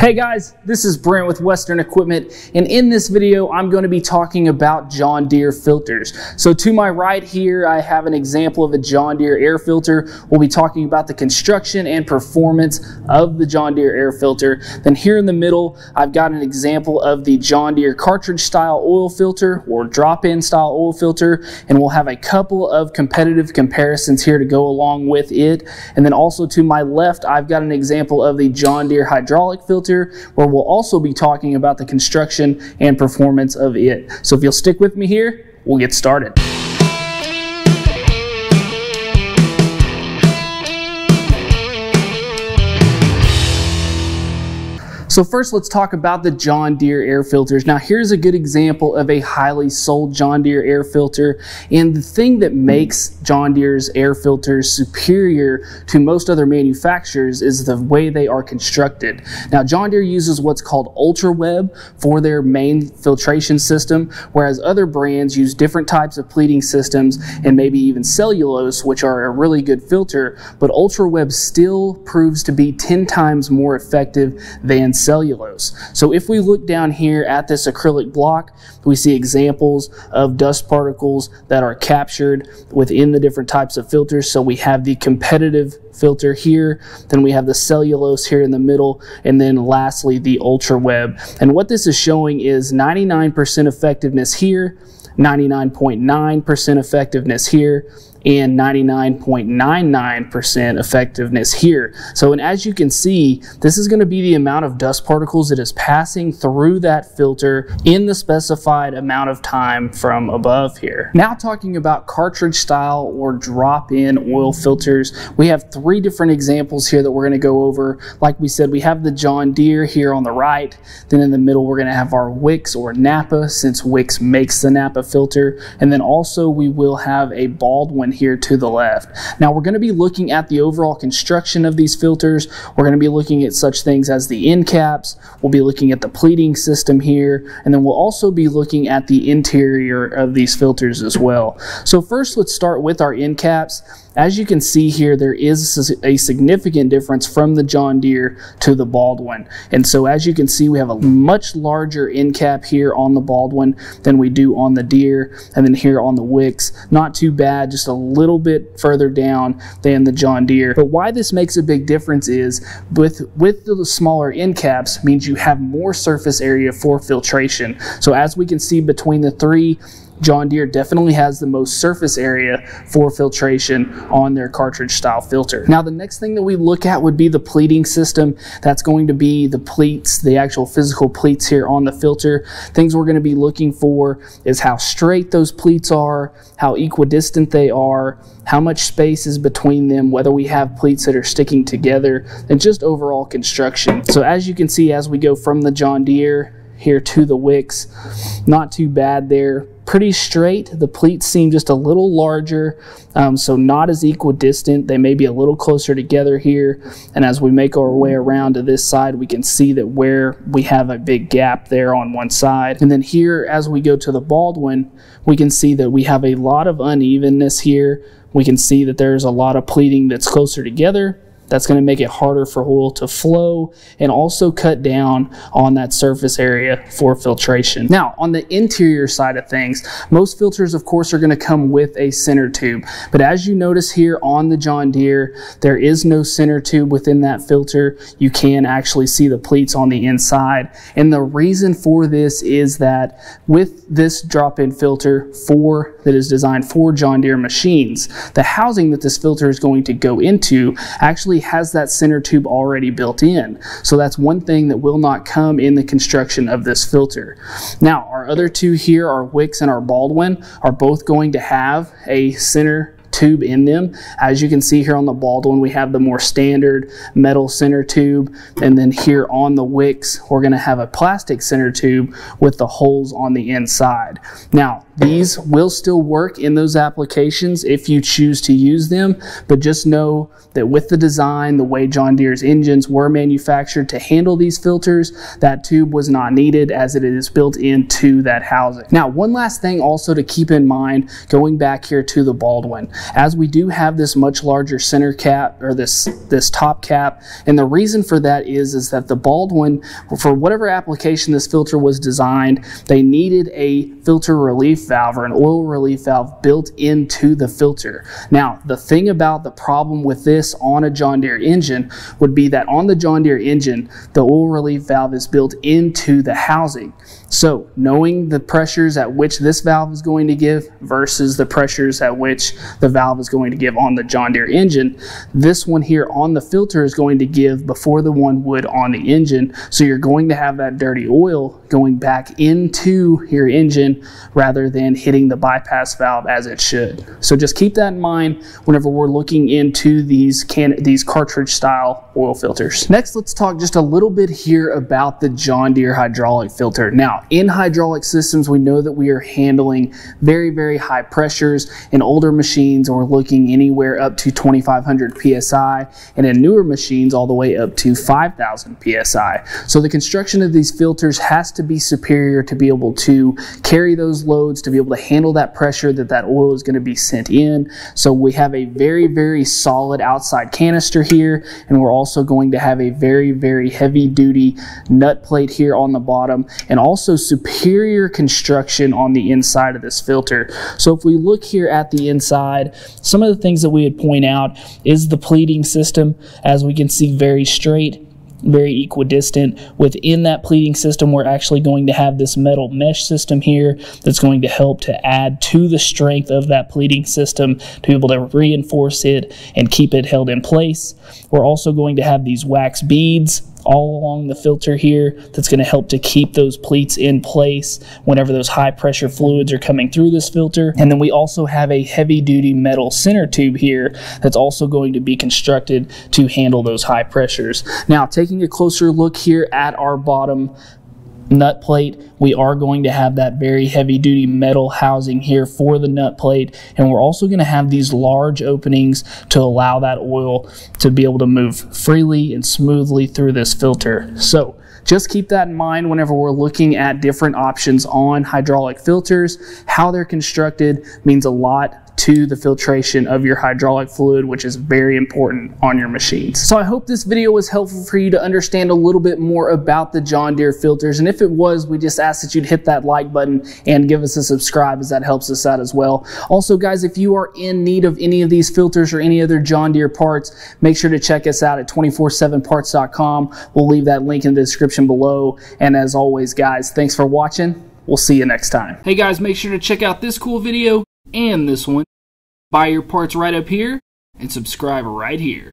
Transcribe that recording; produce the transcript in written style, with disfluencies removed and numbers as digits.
Hey guys, this is Brent with Western Equipment, and in this video I'm going to be talking about John Deere filters. So to my right here I have an example of a John Deere air filter. We'll be talking about the construction and performance of the John Deere air filter. Then here in the middle I've got an example of the John Deere cartridge style oil filter or drop-in style oil filter, and we'll have a couple of competitive comparisons here to go along with it. And then also to my left I've got an example of the John Deere hydraulic filter, where we'll also be talking about the construction and performance of it. So if you'll stick with me here, we'll get started. So first, let's talk about the John Deere air filters. Now, here's a good example of a highly sold John Deere air filter. And the thing that makes John Deere's air filters superior to most other manufacturers is the way they are constructed. Now, John Deere uses what's called UltraWeb for their main filtration system, whereas other brands use different types of pleating systems and maybe even cellulose, which are a really good filter. But UltraWeb still proves to be 10 times more effective than cellulose. So if we look down here at this acrylic block, we see examples of dust particles that are captured within the different types of filters. So we have the competitive filter here, then we have the cellulose here in the middle, and then lastly the UltraWeb. And what this is showing is 99% effectiveness here, 99.9% effectiveness here, and 99.99% effectiveness here. So, and as you can see, this is going to be the amount of dust particles that is passing through that filter in the specified amount of time from above here. Now, talking about cartridge style or drop-in oil filters, we have three different examples here that we're going to go over. Like we said, we have the John Deere here on the right, then in the middle we're going to have our Wix or Napa, since Wix makes the Napa filter, and then also we will have a Baldwin here to the left. Now we're going to be looking at the overall construction of these filters. We're going to be looking at such things as the end caps, we'll be looking at the pleating system here, and then we'll also be looking at the interior of these filters as well. So first, let's start with our end caps. As you can see here, there is a significant difference from the John Deere to the Baldwin. And so as you can see, we have a much larger end cap here on the Baldwin than we do on the Deere, and then here on the Wix. Not too bad, just a little bit further down than the John Deere. But why this makes a big difference is with the smaller end caps means you have more surface area for filtration. So as we can see between the three, John Deere definitely has the most surface area for filtration on their cartridge style filter. Now the next thing that we look at would be the pleating system. That's going to be the pleats, the actual physical pleats here on the filter. Things we're going to be looking for is how straight those pleats are, how equidistant they are, how much space is between them, whether we have pleats that are sticking together, and just overall construction. So as you can see, as we go from the John Deere here to the Wix, not too bad there. Pretty straight. The pleats seem just a little larger, so not as equidistant. They may be a little closer together here, and as we make our way around to this side, we can see that where we have a big gap there on one side. And then here, as we go to the Baldwin, we can see that we have a lot of unevenness here. We can see that there's a lot of pleating that's closer together. That's going to make it harder for oil to flow and also cut down on that surface area for filtration. Now, on the interior side of things, most filters, of course, are going to come with a center tube. But as you notice here on the John Deere, there is no center tube within that filter. You can actually see the pleats on the inside. And the reason for this is that with this drop-in filter that is designed for John Deere machines, the housing that this filter is going to go into actually has that center tube already built in. So that's one thing that will not come in the construction of this filter. Now, our other two here, our Wix and our Baldwin, are both going to have a center tube in them. As you can see here on the Baldwin, we have the more standard metal center tube, and then here on the Wix we're going to have a plastic center tube with the holes on the inside. Now these will still work in those applications if you choose to use them, but just know that with the design, the way John Deere's engines were manufactured to handle these filters, that tube was not needed as it is built into that housing. Now one last thing also to keep in mind, going back here to the Baldwin. as we do have this much larger center cap, or this top cap. And the reason for that is that the Baldwin, for whatever application this filter was designed, they needed a filter relief valve or an oil relief valve built into the filter. Now, the thing about the problem with this on a John Deere engine would be that on the John Deere engine, the oil relief valve is built into the housing. So knowing the pressures at which this valve is going to give versus the pressures at which the valve is going to give on the John Deere engine, this one here on the filter is going to give before the one would on the engine. So you're going to have that dirty oil going back into your engine rather than hitting the bypass valve as it should. So just keep that in mind whenever we're looking into these cartridge style oil filters. Next, let's talk just a little bit here about the John Deere hydraulic filter. Now, in hydraulic systems, we know that we are handling very, very high pressures. In older machines, we're looking anywhere up to 2,500 psi, and in newer machines, all the way up to 5,000 psi. So the construction of these filters has to be superior to be able to carry those loads, to be able to handle that pressure that oil is going to be sent in. So we have a very, very solid outside canister here, and we're also going to have a very, very heavy duty nut plate here on the bottom, and also superior construction on the inside of this filter. So if we look here at the inside, some of the things that we would point out is the pleating system, as we can see, very straight, very equidistant. Within that pleating system, we're actually going to have this metal mesh system here that's going to help to add to the strength of that pleating system to be able to reinforce it and keep it held in place. We're also going to have these wax beads all along the filter here that's going to help to keep those pleats in place whenever those high pressure fluids are coming through this filter. And then we also have a heavy duty metal center tube here that's also going to be constructed to handle those high pressures. Now, taking a closer look here at our bottom nut plate, we are going to have that very heavy duty metal housing here for the nut plate, and we're also going to have these large openings to allow that oil to be able to move freely and smoothly through this filter. So just keep that in mind whenever we're looking at different options on hydraulic filters. How they're constructed means a lot to the filtration of your hydraulic fluid, which is very important on your machines. So I hope this video was helpful for you to understand a little bit more about the John Deere filters. And if it was, we just ask that you'd hit that like button and give us a subscribe, as that helps us out as well. Also, guys, if you are in need of any of these filters or any other John Deere parts, make sure to check us out at 247parts.com. We'll leave that link in the description below. And as always, guys, thanks for watching. We'll see you next time. Hey guys, make sure to check out this cool video and this one. Buy your parts right up here and subscribe right here.